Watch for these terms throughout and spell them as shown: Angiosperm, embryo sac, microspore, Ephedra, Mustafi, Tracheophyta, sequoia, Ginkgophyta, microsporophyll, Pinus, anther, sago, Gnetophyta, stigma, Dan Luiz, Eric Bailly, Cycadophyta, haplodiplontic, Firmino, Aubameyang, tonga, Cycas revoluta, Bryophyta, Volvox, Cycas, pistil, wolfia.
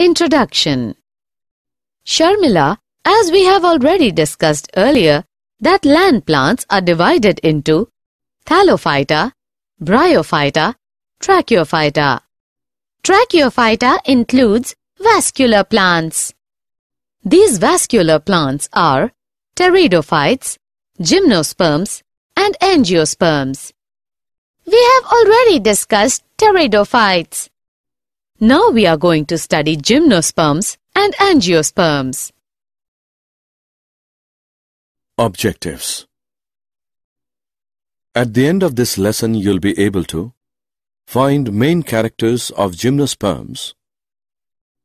Introduction. Sharmila, as we have already discussed earlier, that land plants are divided into Thalophyta, Bryophyta, Tracheophyta. Tracheophyta includes vascular plants. These vascular plants are Pteridophytes, Gymnosperms, and Angiosperms. We have already discussed Pteridophytes. Now we are going to study Gymnosperms and Angiosperms. Objectives. At the end of this lesson, you'll be able to find main characters of Gymnosperms,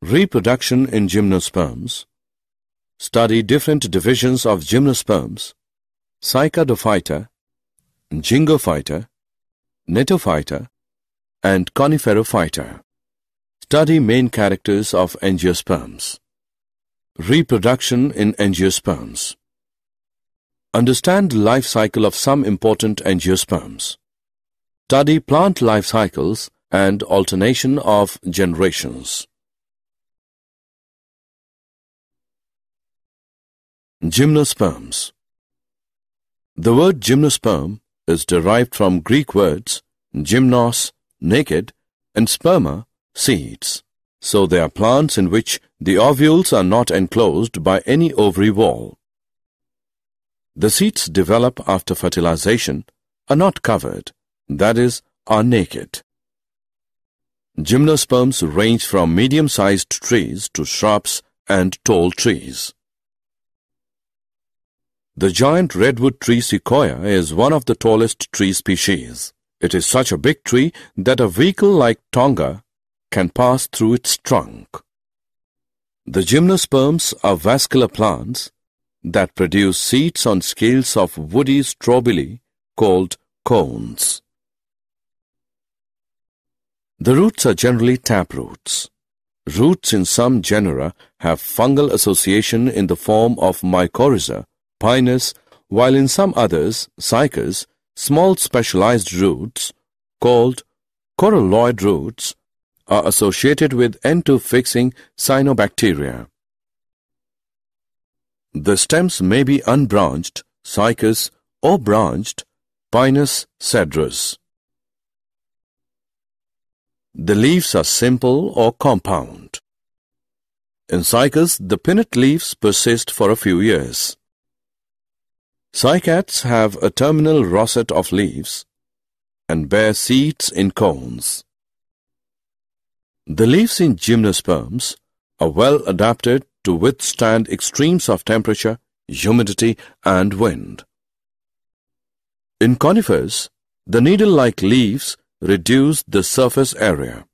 reproduction in Gymnosperms, study different divisions of Gymnosperms, Cycadophyta, Ginkgophyta, Gnetophyta, and Coniferophyta. Study main characters of Angiosperms, reproduction in Angiosperms. Understand the life cycle of some important Angiosperms. Study plant life cycles and alternation of generations. Gymnosperms. The word gymnosperm is derived from Greek words gymnos, naked, and sperma, seeds. So they are plants in which the ovules are not enclosed by any ovary wall. The seeds develop after fertilization, are not covered, that is, are naked. Gymnosperms range from medium-sized trees to shrubs and tall trees. The giant redwood tree sequoia is one of the tallest tree species. It is such a big tree that a vehicle like Tonga can pass through its trunk. The gymnosperms are vascular plants that produce seeds on scales of woody strobili called cones. The roots are generally taproots. Roots in some genera have fungal association in the form of mycorrhiza, Pinus, while in some others, Cycas, small specialized roots, called coralloid roots, are associated with N2-fixing cyanobacteria. The stems may be unbranched, Cycas, or branched, Pinus cedrus. The leaves are simple or compound. In Cycas, the pinnate leaves persist for a few years. Cycads have a terminal rosette of leaves and bear seeds in cones. The leaves in gymnosperms are well adapted to withstand extremes of temperature, humidity, and wind. In conifers, the needle-like leaves reduce the surface area.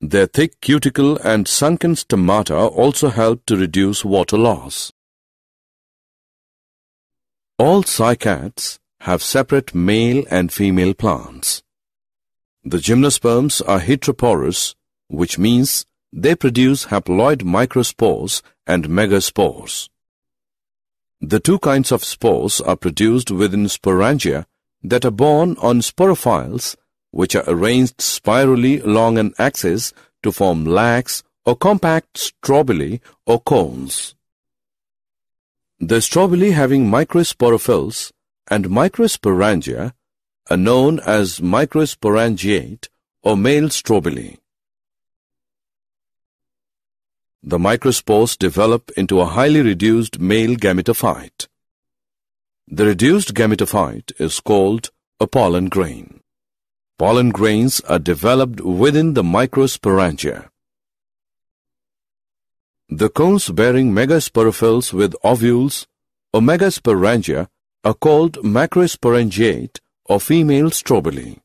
Their thick cuticle and sunken stomata also help to reduce water loss. All cycads have separate male and female plants. The gymnosperms are heteroporous, which means they produce haploid microspores and megaspores. The two kinds of spores are produced within sporangia that are borne on sporophyls, which are arranged spirally along an axis to form lax or compact strobili or cones. The strobili having microsporophylls and microsporangia are known as microsporangiate or male strobili. The microspores develop into a highly reduced male gametophyte. The reduced gametophyte is called a pollen grain. Pollen grains are developed within the microsporangia. The cones bearing megasporophylls with ovules or megasporangia are called macrosporangiate or female strobili.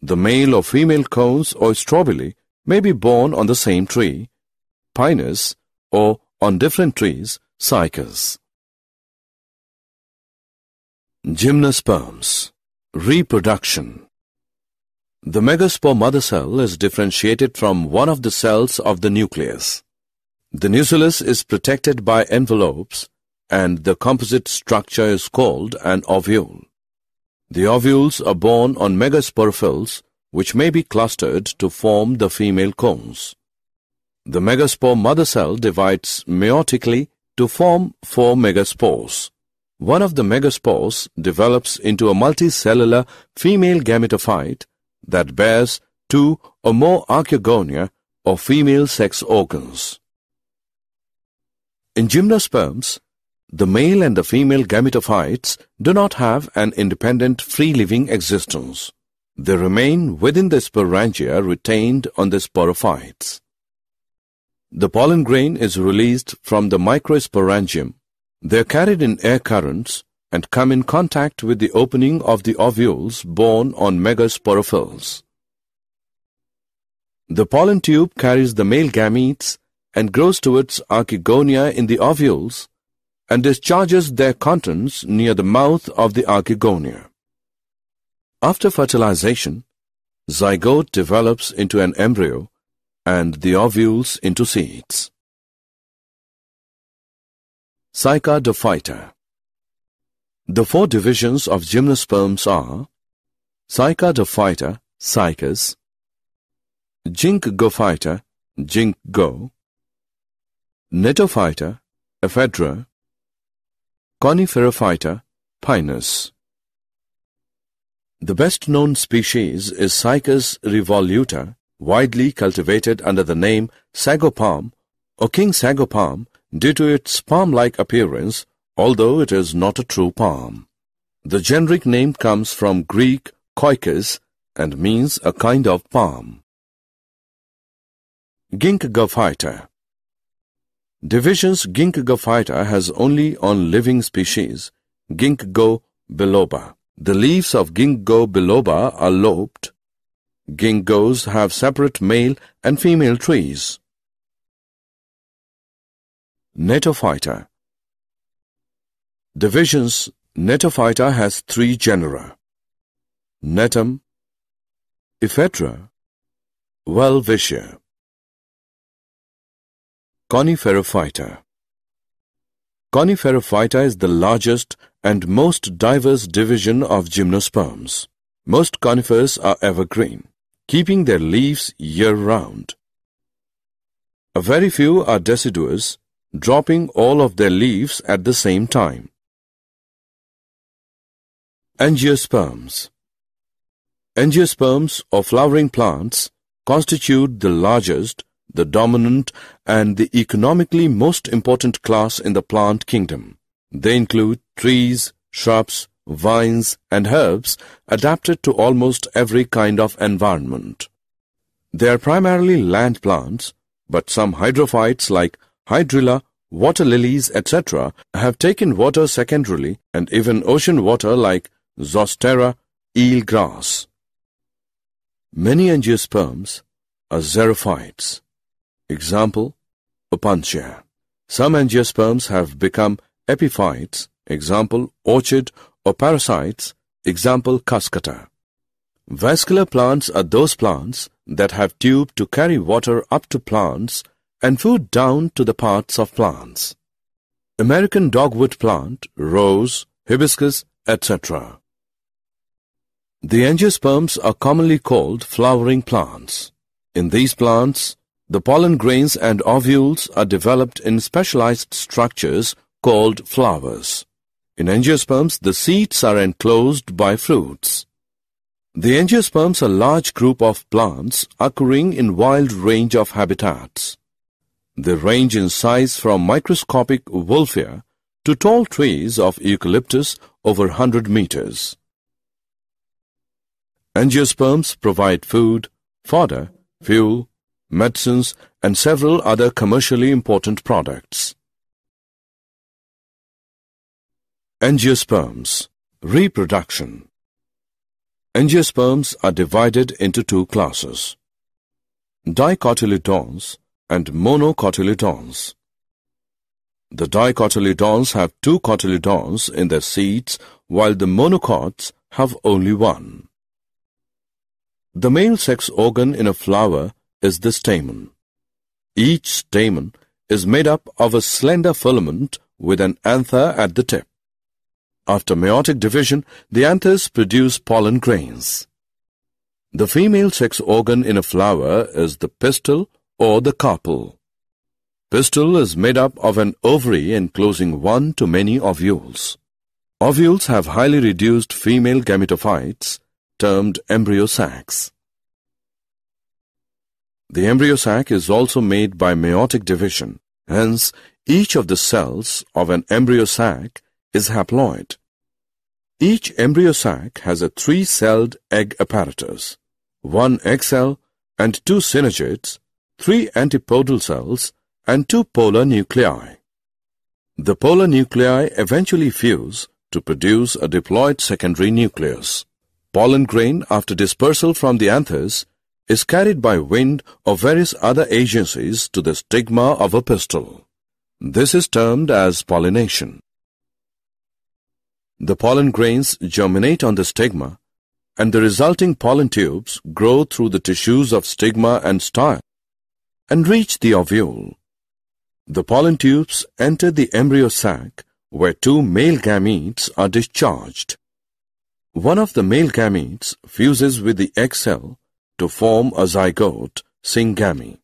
The male or female cones or strobili may be borne on the same tree, Pinus, or on different trees, Cycas. Gymnosperms. Reproduction. The megaspore mother cell is differentiated from one of the cells of the nucleus. The nucellus is protected by envelopes, and the composite structure is called an ovule. The ovules are borne on megasporophylls, which may be clustered to form the female combs. The megaspore mother cell divides meiotically to form 4 megaspores. One of the megaspores develops into a multicellular female gametophyte that bears 2 or more archegonia or female sex organs. In gymnosperms, the male and the female gametophytes do not have an independent free-living existence. They remain within the sporangia retained on the sporophytes. The pollen grain is released from the microsporangium. They are carried in air currents and come in contact with the opening of the ovules born on megasporophylls. The pollen tube carries the male gametes and grows towards archegonia in the ovules and discharges their contents near the mouth of the archegonia. After fertilization, zygote develops into an embryo and the ovules into seeds. Cycadophyta. The 4 divisions of gymnosperms are Cycadophyta, Cycas, Ginkgophyta, Ginkgo, Gnetophyta, Ephedra, Coniferophyta, Pinus. The best-known species is Cycas revoluta, widely cultivated under the name sago palm or king sago palm due to its palm-like appearance, although it is not a true palm. The generic name comes from Greek koikos and means a kind of palm. Ginkgophyta. Divisions Ginkgophyta has only on living species, Ginkgo biloba. The leaves of Ginkgo biloba are lobed. Ginkgos have separate male and female trees. Gnetophyta. Divisions Gnetophyta has 3 genera: Gnetum, Ephedra, Welwitschia. Coniferophyta. Coniferophyta is the largest and most diverse division of gymnosperms. Most conifers are evergreen, keeping their leaves year-round. A very few are deciduous, dropping all of their leaves at the same time. Angiosperms. Angiosperms, or flowering plants, constitute the largest, the dominant and the economically most important class in the plant kingdom. They include trees, shrubs, vines and herbs adapted to almost every kind of environment. They are primarily land plants, but some hydrophytes like hydrilla, water lilies, etc. have taken water secondarily, and even ocean water like zostera, eel grass. Many angiosperms are xerophytes. Example, opuntia. Some angiosperms have become epiphytes. Example, orchid or parasites. Example, cascata. Vascular plants are those plants that have tube to carry water up to plants and food down to the parts of plants. American dogwood plant, rose, hibiscus, etc. The angiosperms are commonly called flowering plants. In these plants, the pollen grains and ovules are developed in specialized structures called flowers. In angiosperms, the seeds are enclosed by fruits. The angiosperms are a large group of plants occurring in wide range of habitats. They range in size from microscopic wolfia to tall trees of eucalyptus over 100 meters. Angiosperms provide food, fodder, fuel, medicines and several other commercially important products. Angiosperms. Reproduction. Angiosperms are divided into 2 classes: dicotyledons and monocotyledons. The dicotyledons have 2 cotyledons in their seeds, while the monocots have only 1. The male sex organ in a flower is the stamen. Each stamen is made up of a slender filament with an anther at the tip. After meiotic division, the anthers produce pollen grains. The female sex organ in a flower is the pistil or the carpel. Pistil is made up of an ovary enclosing one to many ovules. Ovules have highly reduced female gametophytes, termed embryo sacs. The embryo sac is also made by meiotic division, hence each of the cells of an embryo sac is haploid. Each embryo sac has a three-celled egg apparatus, one egg cell and two synergids, three antipodal cells and two polar nuclei. The polar nuclei eventually fuse to produce a diploid secondary nucleus. Pollen grain, after dispersal from the anthers, is carried by wind or various other agencies to the stigma of a pistil. This is termed as pollination. The pollen grains germinate on the stigma, and the resulting pollen tubes grow through the tissues of stigma and style and reach the ovule. The pollen tubes enter the embryo sac, where two male gametes are discharged. One of the male gametes fuses with the egg cell to form a zygote, syngamy.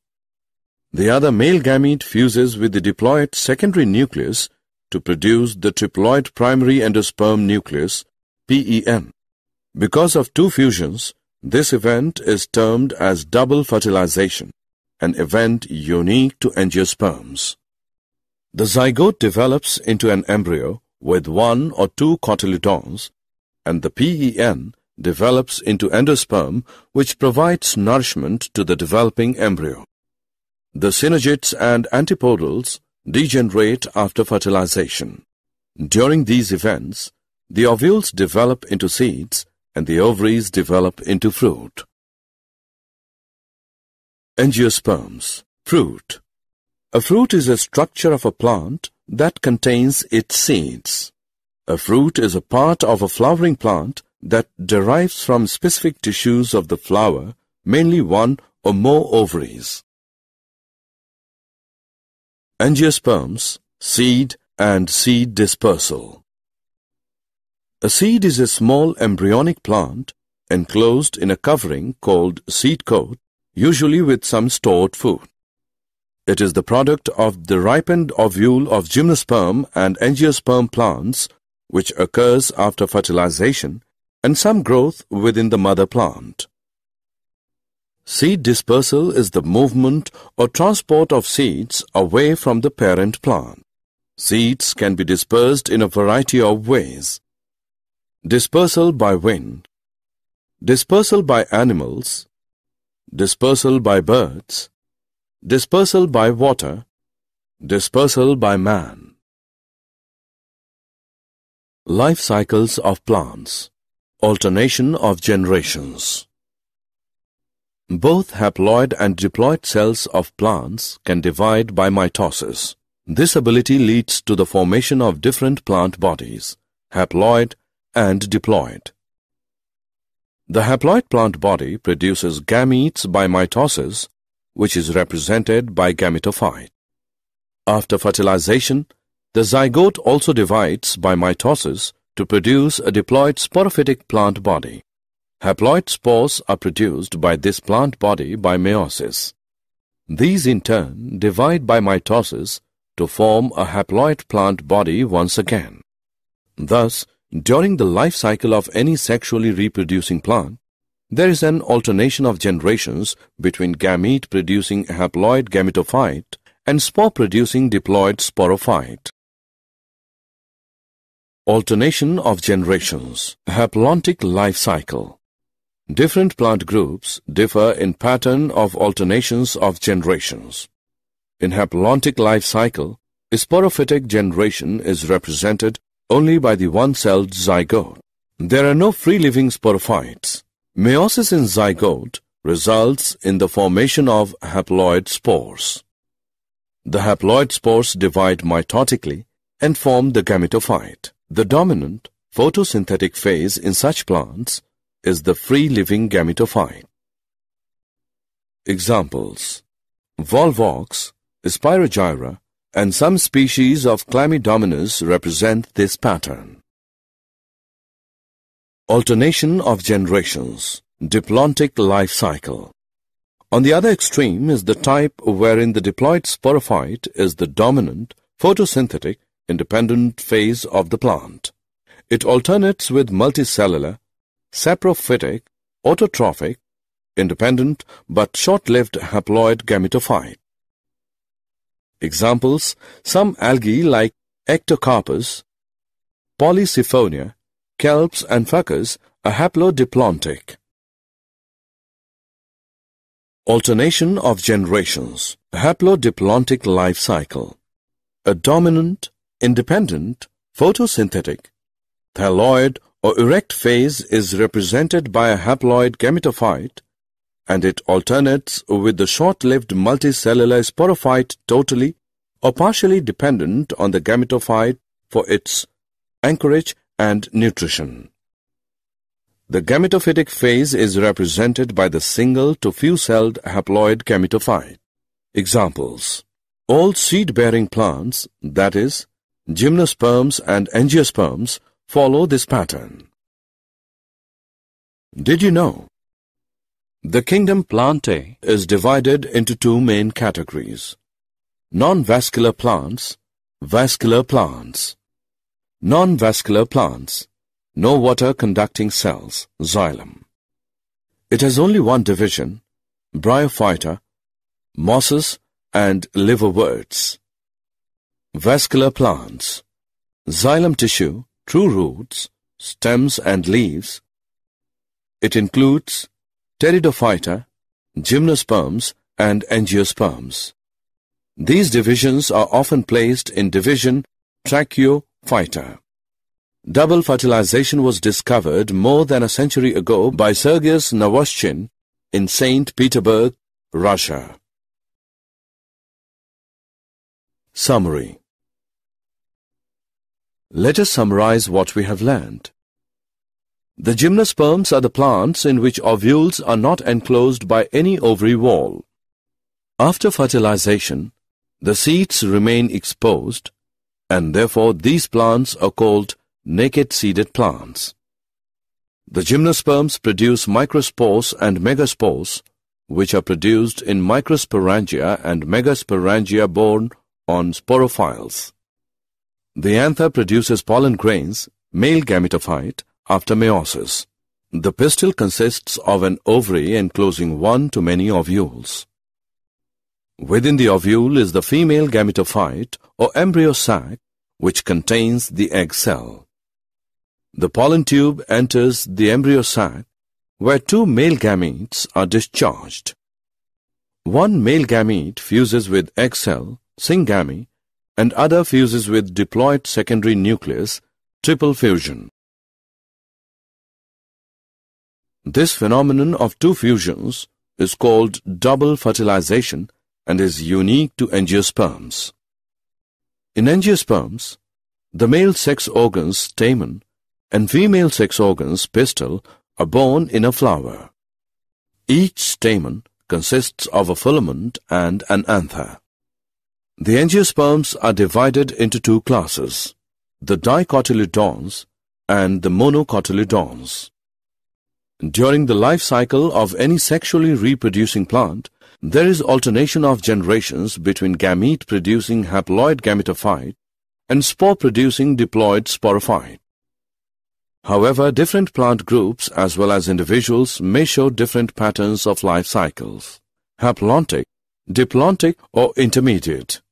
The other male gamete fuses with the diploid secondary nucleus to produce the triploid primary endosperm nucleus, PEN. Because of two fusions, this event is termed as double fertilization, an event unique to angiosperms. The zygote develops into an embryo with one or two cotyledons, and the PEN develops into endosperm, which provides nourishment to the developing embryo. The synergids and antipodals degenerate after fertilization. During these events, the ovules develop into seeds and the ovaries develop into fruit. Angiosperms. Fruit. A fruit is a structure of a plant that contains its seeds. A fruit is a part of a flowering plant that derives from specific tissues of the flower, mainly one or more ovaries. Angiosperms, seed and seed dispersal. A seed is a small embryonic plant enclosed in a covering called seed coat, usually with some stored food. It is the product of the ripened ovule of gymnosperm and angiosperm plants, which occurs after fertilization, and some growth within the mother plant. Seed dispersal is the movement or transport of seeds away from the parent plant. Seeds can be dispersed in a variety of ways. Dispersal by wind, dispersal by animals, dispersal by birds, dispersal by water, dispersal by man. Life cycles of plants. Alternation of generations. Both haploid and diploid cells of plants can divide by mitosis. This ability leads to the formation of different plant bodies, haploid and diploid. The haploid plant body produces gametes by mitosis, which is represented by gametophyte. After fertilization, the zygote also divides by mitosis to produce a diploid sporophytic plant body. Haploid spores are produced by this plant body by meiosis. These in turn divide by mitosis to form a haploid plant body once again. Thus, during the life cycle of any sexually reproducing plant, there is an alternation of generations between gamete-producing haploid gametophyte and spore-producing diploid sporophyte. Alternation of generations. Haplontic life cycle. Different plant groups differ in pattern of alternations of generations. In haplontic life cycle, a sporophytic generation is represented only by the one-celled zygote. There are no free-living sporophytes. Meiosis in zygote results in the formation of haploid spores. The haploid spores divide mitotically and form the gametophyte. The dominant photosynthetic phase in such plants is the free-living gametophyte. Examples: Volvox, Spirogyra, and some species of Chlamydomonas represent this pattern. Alternation of generations. Diplontic life cycle. On the other extreme is the type wherein the diploid sporophyte is the dominant, photosynthetic, independent phase of the plant. It alternates with multicellular, saprophytic, autotrophic, independent but short-lived haploid gametophyte. Examples: some algae like ectocarpus, polyciphonia, kelps and fucus are haplodiplontic. Alternation of generations. Haplodiplontic life cycle. A dominant, independent, photosynthetic, thyloid or erect phase is represented by a haploid gametophyte, and it alternates with the short-lived multicellular sporophyte totally or partially dependent on the gametophyte for its anchorage and nutrition. The gametophytic phase is represented by the single to few-celled haploid gametophyte. Examples: all seed-bearing plants, that is, gymnosperms and angiosperms, follow this pattern. Did you know? The kingdom Plantae is divided into two main categories: non-vascular plants, vascular plants. Non-vascular plants, no water-conducting cells, xylem. It has only one division, Bryophyta, mosses and liverworts. Vascular plants, xylem tissue, true roots, stems and leaves. It includes Pteridophyta, gymnosperms and angiosperms. These divisions are often placed in division Tracheophyta. Double fertilization was discovered more than a century ago by Sergius Nawoshchin in St. Petersburg, Russia. Summary. Let us summarize what we have learned. The gymnosperms are the plants in which ovules are not enclosed by any ovary wall. After fertilization, the seeds remain exposed, and therefore these plants are called naked-seeded plants. The gymnosperms produce microspores and megaspores, which are produced in microsporangia and megasporangia borne on sporophyls. The anther produces pollen grains, male gametophyte, after meiosis. The pistil consists of an ovary enclosing one to many ovules. Within the ovule is the female gametophyte or embryo sac, which contains the egg cell. The pollen tube enters the embryo sac, where two male gametes are discharged. One male gamete fuses with egg cell, syngamy, and other fuses with diploid secondary nucleus, triple fusion. This phenomenon of two fusions is called double fertilization and is unique to angiosperms. In angiosperms, the male sex organs stamen and female sex organs pistil are borne in a flower. Each stamen consists of a filament and an anther. The angiosperms are divided into two classes, the dicotyledons and the monocotyledons. During the life cycle of any sexually reproducing plant, there is alternation of generations between gamete-producing haploid gametophyte and spore-producing diploid sporophyte. However, different plant groups as well as individuals may show different patterns of life cycles: haplontic, diplontic or intermediate.